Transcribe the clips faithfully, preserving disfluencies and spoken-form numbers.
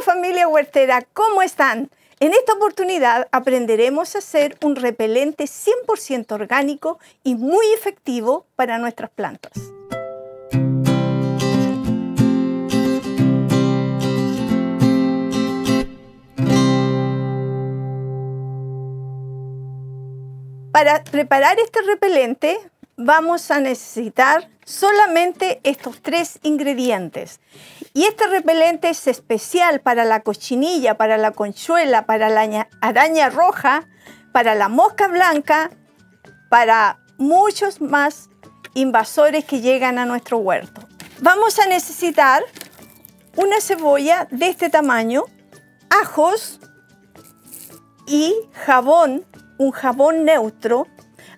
Hola familia huertera, ¿cómo están? En esta oportunidad aprenderemos a hacer un repelente cien por ciento orgánico y muy efectivo para nuestras plantas. Para preparar este repelente vamos a necesitar solamente estos tres ingredientes. Y este repelente es especial para la cochinilla, para la conchuela, para la araña roja, para la mosca blanca, para muchos más invasores que llegan a nuestro huerto. Vamos a necesitar una cebolla de este tamaño, ajos y jabón, un jabón neutro.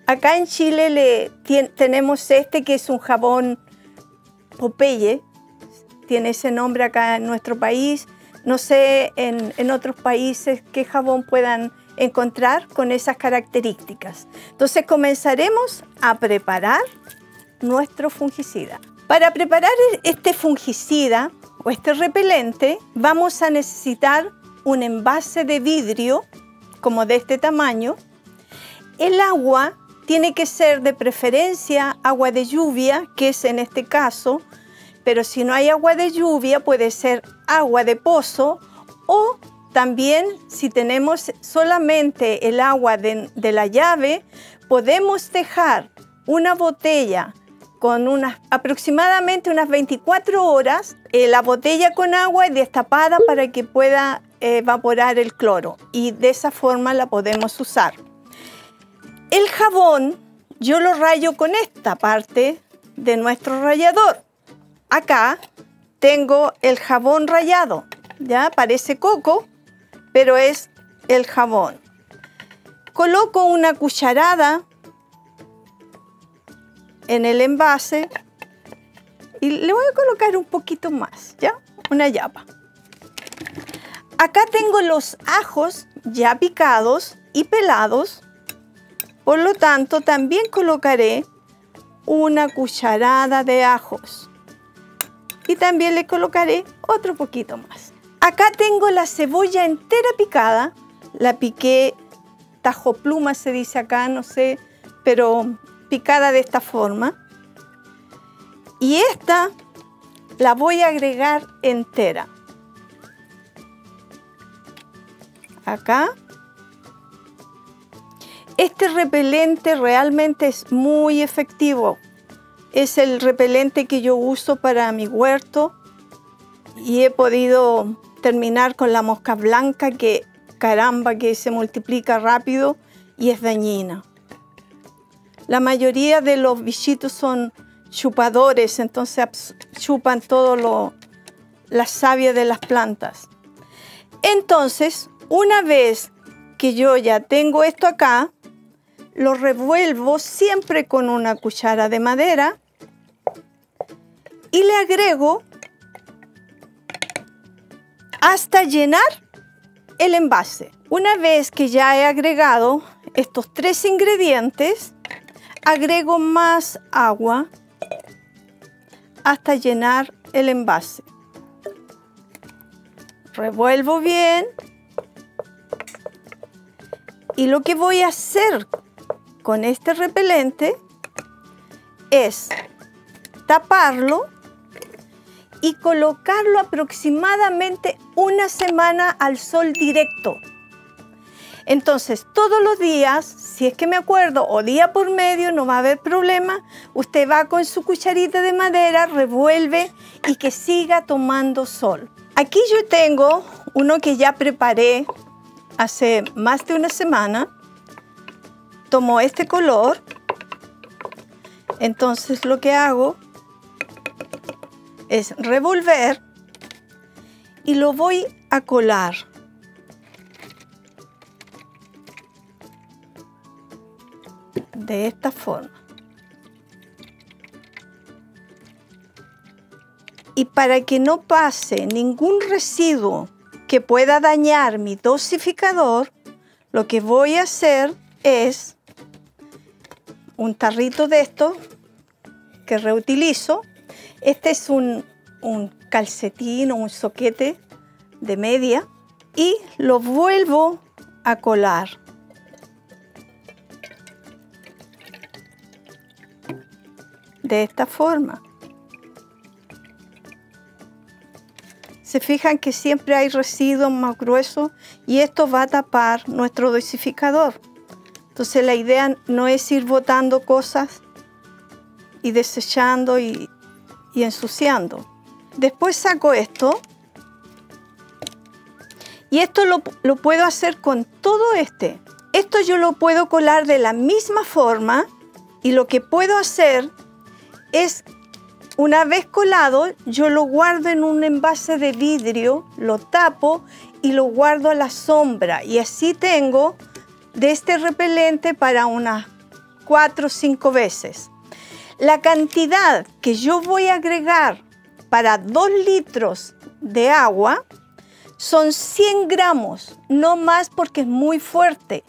Acá en Chile le ten, tenemos este que es un jabón Popeye, tiene ese nombre acá en nuestro país. No sé en, en otros países qué jabón puedan encontrar con esas características. Entonces comenzaremos a preparar nuestro fungicida. Para preparar este fungicida o este repelente vamos a necesitar un envase de vidrio como de este tamaño. El agua tiene que ser de preferencia agua de lluvia, que es en este caso, pero si no hay agua de lluvia puede ser agua de pozo, o también si tenemos solamente el agua de, de la llave, podemos dejar una botella con unas, aproximadamente unas veinticuatro horas, eh, la botella con agua y destapada para que pueda evaporar el cloro, y de esa forma la podemos usar. El jabón yo lo rayo con esta parte de nuestro rallador. Acá tengo el jabón rallado, ya parece coco, pero es el jabón. Coloco una cucharada en el envase y le voy a colocar un poquito más, ya, una yapa. Acá tengo los ajos ya picados y pelados. Por lo tanto, también colocaré una cucharada de ajos. Y también le colocaré otro poquito más. Acá tengo la cebolla entera picada. La piqué tajo pluma, se dice acá, no sé, pero picada de esta forma. Y esta la voy a agregar entera. Acá. Este repelente realmente es muy efectivo. Es el repelente que yo uso para mi huerto y he podido terminar con la mosca blanca que, caramba, que se multiplica rápido y es dañina. La mayoría de los bichitos son chupadores, entonces chupan todo lo, la savia de las plantas. Entonces, una vez que yo ya tengo esto acá, lo revuelvo siempre con una cuchara de madera y le agrego hasta llenar el envase. Una vez que ya he agregado estos tres ingredientes, agrego más agua hasta llenar el envase. Revuelvo bien y lo que voy a hacer con este repelente es taparlo y colocarlo aproximadamente una semana al sol directo. Entonces todos los días, si es que me acuerdo, o día por medio, no va a haber problema. Usted va con su cucharita de madera, revuelve y que siga tomando sol. Aquí yo tengo uno que ya preparé hace más de una semana. Tomo este color, entonces lo que hago es revolver y lo voy a colar. De esta forma. Y para que no pase ningún residuo que pueda dañar mi dosificador, lo que voy a hacer es un tarrito de estos que reutilizo. Este es un, un calcetín o un soquete de media y lo vuelvo a colar. De esta forma. Se fijan que siempre hay residuos más gruesos y esto va a tapar nuestro dosificador. Entonces la idea no es ir botando cosas y desechando y, y ensuciando. Después saco esto y esto lo, lo puedo hacer con todo este. Esto yo lo puedo colar de la misma forma y lo que puedo hacer es, una vez colado, yo lo guardo en un envase de vidrio, lo tapo y lo guardo a la sombra. Y así tengo de este repelente para unas cuatro o cinco veces. La cantidad que yo voy a agregar para dos litros de agua son cien gramos, no más porque es muy fuerte.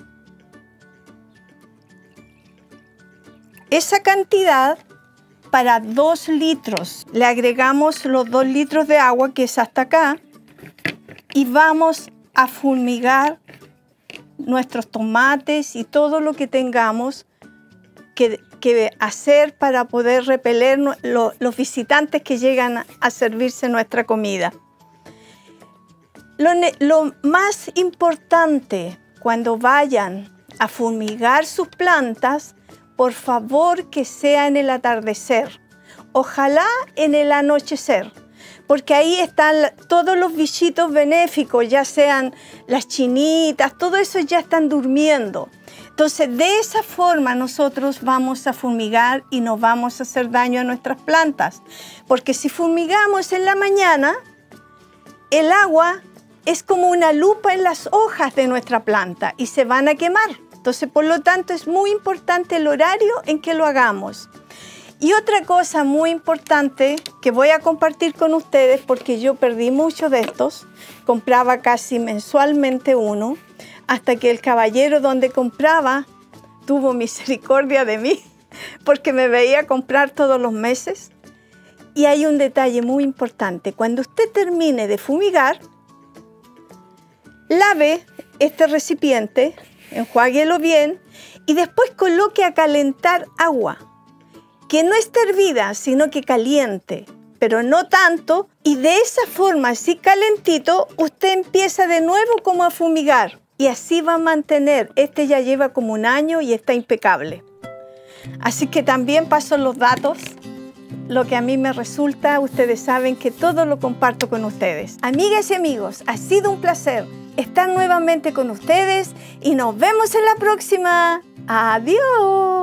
Esa cantidad para dos litros. Le agregamos los dos litros de agua, que es hasta acá, y vamos a fulmigar nuestros tomates y todo lo que tengamos que, que hacer para poder repeler lo, los visitantes que llegan a servirse nuestra comida. Lo, lo más importante cuando vayan a fulmigar sus plantas, por favor, que sea en el atardecer, ojalá en el anochecer, porque ahí están todos los bichitos benéficos, ya sean las chinitas, todo eso ya están durmiendo. Entonces, de esa forma nosotros vamos a fumigar y no vamos a hacer daño a nuestras plantas, porque si fumigamos en la mañana, el agua es como una lupa en las hojas de nuestra planta y se van a quemar. Entonces, por lo tanto, es muy importante el horario en que lo hagamos. Y otra cosa muy importante que voy a compartir con ustedes, porque yo perdí muchos de estos, compraba casi mensualmente uno, hasta que el caballero donde compraba tuvo misericordia de mí, porque me veía comprar todos los meses. Y hay un detalle muy importante: cuando usted termine de fumigar, lave este recipiente, enjuáguelo bien y después coloque a calentar agua que no esté hervida, sino que caliente, pero no tanto, y de esa forma, así calentito, usted empieza de nuevo como a fumigar y así va a mantener. Este ya lleva como un año y está impecable. Así que también paso los datos, lo que a mí me resulta. Ustedes saben que todo lo comparto con ustedes. Amigas y amigos, ha sido un placer estar nuevamente con ustedes y nos vemos en la próxima. ¡Adiós!